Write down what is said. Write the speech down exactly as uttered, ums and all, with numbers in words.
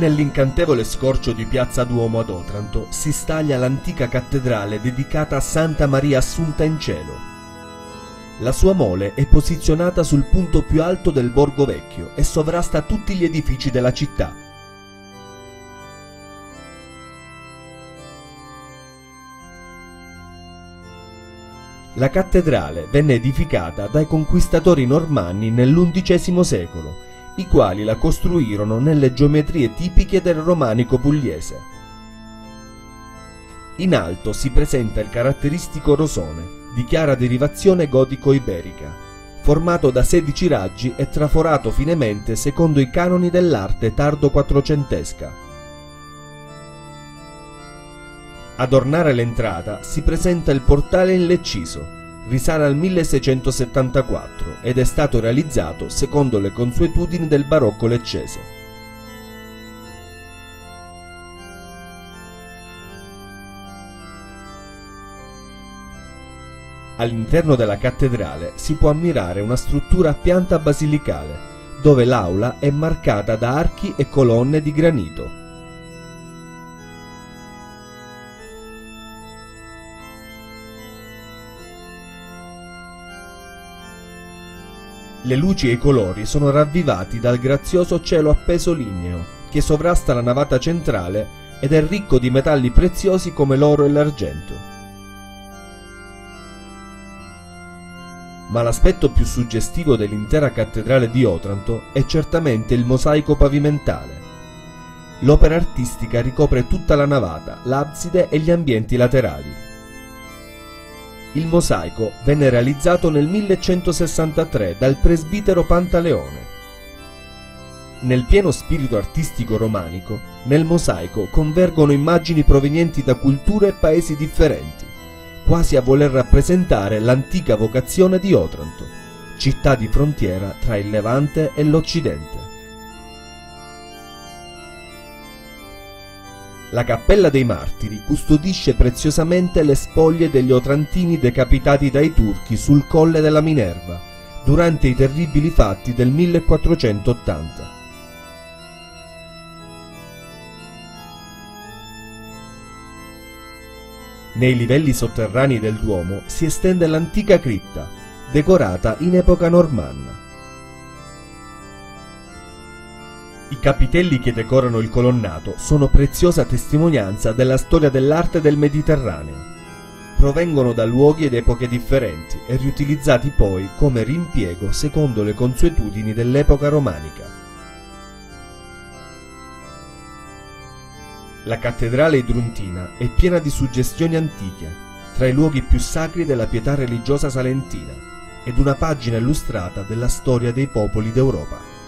Nell'incantevole scorcio di piazza Duomo ad Otranto si staglia l'antica cattedrale dedicata a Santa Maria Assunta in Cielo. La sua mole è posizionata sul punto più alto del Borgo Vecchio e sovrasta tutti gli edifici della città. La cattedrale venne edificata dai conquistatori normanni nell'undicesimo secolo, i quali la costruirono nelle geometrie tipiche del romanico pugliese. In alto si presenta il caratteristico rosone, di chiara derivazione gotico-iberica, formato da sedici raggi e traforato finemente secondo i canoni dell'arte tardo-quattrocentesca. Ad ornare l'entrata si presenta il portale in lecciso, risale al milleseicentosettantaquattro ed è stato realizzato secondo le consuetudini del barocco leccese. All'interno della cattedrale si può ammirare una struttura a pianta basilicale, dove l'aula è marcata da archi e colonne di granito. Le luci e i colori sono ravvivati dal grazioso cielo appeso ligneo, che sovrasta la navata centrale ed è ricco di metalli preziosi come l'oro e l'argento. Ma l'aspetto più suggestivo dell'intera cattedrale di Otranto è certamente il mosaico pavimentale. L'opera artistica ricopre tutta la navata, l'abside e gli ambienti laterali. Il mosaico venne realizzato nel millecentosessantatré dal presbitero Pantaleone. Nel pieno spirito artistico romanico, nel mosaico convergono immagini provenienti da culture e paesi differenti, quasi a voler rappresentare l'antica vocazione di Otranto, città di frontiera tra il Levante e l'Occidente. La Cappella dei Martiri custodisce preziosamente le spoglie degli otrantini decapitati dai turchi sul colle della Minerva durante i terribili fatti del millequattrocentottanta. Nei livelli sotterranei del Duomo si estende l'antica cripta, decorata in epoca normanna. I capitelli che decorano il colonnato sono preziosa testimonianza della storia dell'arte del Mediterraneo. Provengono da luoghi ed epoche differenti e riutilizzati poi come rimpiego secondo le consuetudini dell'epoca romanica. La cattedrale idruntina è piena di suggestioni antiche, tra i luoghi più sacri della pietà religiosa salentina, ed una pagina illustrata della storia dei popoli d'Europa.